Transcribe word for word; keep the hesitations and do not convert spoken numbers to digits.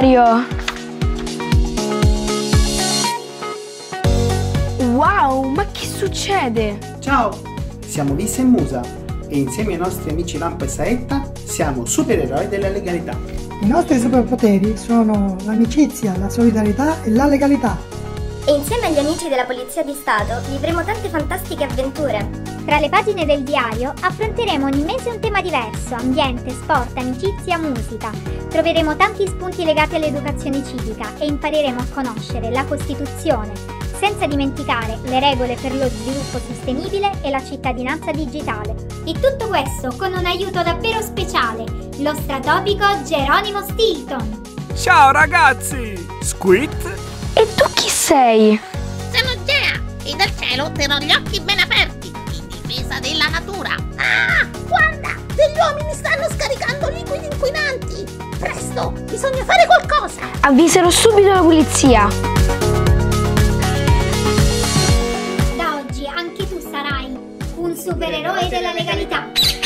diario! Wow, ma che succede? Ciao, siamo Lisa e Musa e insieme ai nostri amici Lampa e Saetta siamo supereroi della legalità. I nostri superpoteri sono l'amicizia, la solidarietà e la legalità. E insieme agli amici della Polizia di Stato vivremo tante fantastiche avventure. Tra le pagine del diario affronteremo ogni mese un tema diverso: ambiente, sport, amicizia, musica. Troveremo tanti spunti legati all'educazione civica e impareremo a conoscere la Costituzione, senza dimenticare le regole per lo sviluppo sostenibile e la cittadinanza digitale. E tutto questo con un aiuto davvero speciale, lo stratopico Geronimo Stilton. Ciao ragazzi! Squid! E tu chi sei? Sono Gea e dal cielo terrò gli occhi ben aperti della natura. Ah, guarda, degli uomini stanno scaricando liquidi inquinanti. Presto, bisogna fare qualcosa. Avviserò subito la polizia. Da oggi anche tu sarai un supereroe della legalità.